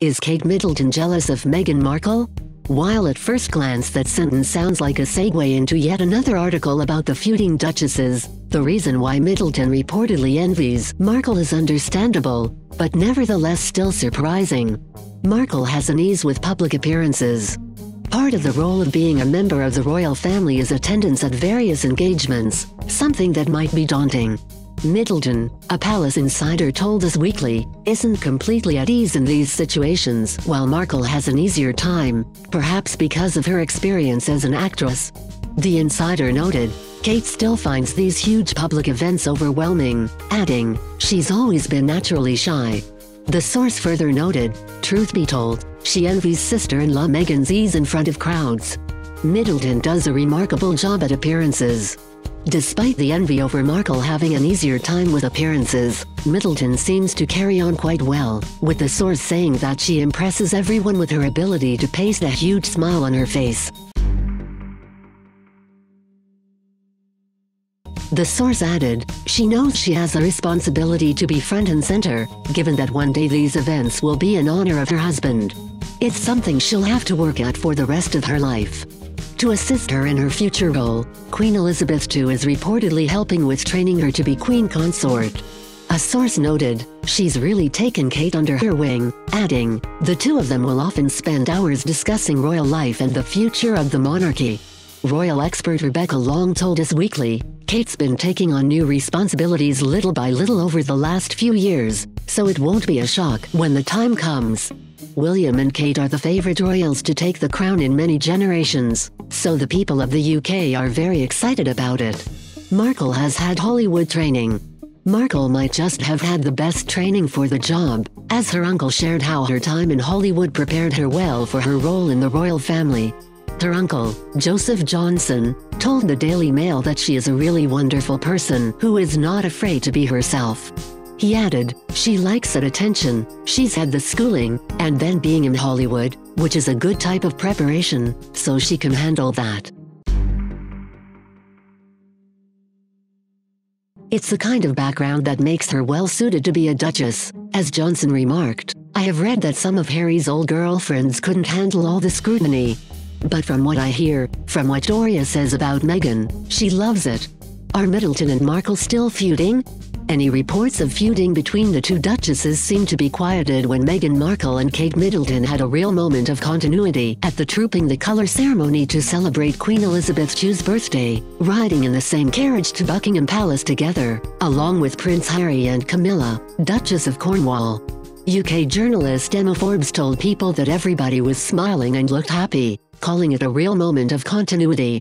Is Kate Middleton jealous of Meghan Markle? While at first glance that sentence sounds like a segue into yet another article about the feuding duchesses, the reason why Middleton reportedly envies Markle is understandable, but nevertheless still surprising. Markle has an ease with public appearances. Part of the role of being a member of the royal family is attendance at various engagements, something that might be daunting. Middleton, a palace insider told Us Weekly, isn't completely at ease in these situations, while Markle has an easier time, perhaps because of her experience as an actress. The insider noted, Kate still finds these huge public events overwhelming, adding, she's always been naturally shy. The source further noted, truth be told, she envies sister-in-law Meghan's ease in front of crowds. Middleton does a remarkable job at appearances. Despite the envy over Markle having an easier time with appearances, Middleton seems to carry on quite well, with the source saying that she impresses everyone with her ability to paste a huge smile on her face. The source added, she knows she has a responsibility to be front and center, given that one day these events will be in honor of her husband. It's something she'll have to work at for the rest of her life. To assist her in her future role, Queen Elizabeth II is reportedly helping with training her to be queen consort. A source noted, she's really taken Kate under her wing, adding, the two of them will often spend hours discussing royal life and the future of the monarchy. Royal expert Rebecca Long told Us Weekly, Kate's been taking on new responsibilities little by little over the last few years, so it won't be a shock when the time comes. William and Kate are the favorite royals to take the crown in many generations, so the people of the UK are very excited about it. Markle has had Hollywood training. Markle might just have had the best training for the job, as her uncle shared how her time in Hollywood prepared her well for her role in the royal family. Her uncle, Joseph Johnson, told the Daily Mail that she is a really wonderful person who is not afraid to be herself. He added, she likes that attention, she's had the schooling, and then being in Hollywood, which is a good type of preparation, so she can handle that. It's the kind of background that makes her well suited to be a duchess, as Johnson remarked, I have read that some of Harry's old girlfriends couldn't handle all the scrutiny. But from what I hear, from what Doria says about Meghan, she loves it. Are Middleton and Markle still feuding? Any reports of feuding between the two duchesses seem to be quieted when Meghan Markle and Kate Middleton had a real moment of continuity at the Trooping the Colour ceremony to celebrate Queen Elizabeth II's birthday, riding in the same carriage to Buckingham Palace together, along with Prince Harry and Camilla, Duchess of Cornwall. UK journalist Emma Forbes told People that everybody was smiling and looked happy, calling it a real moment of continuity.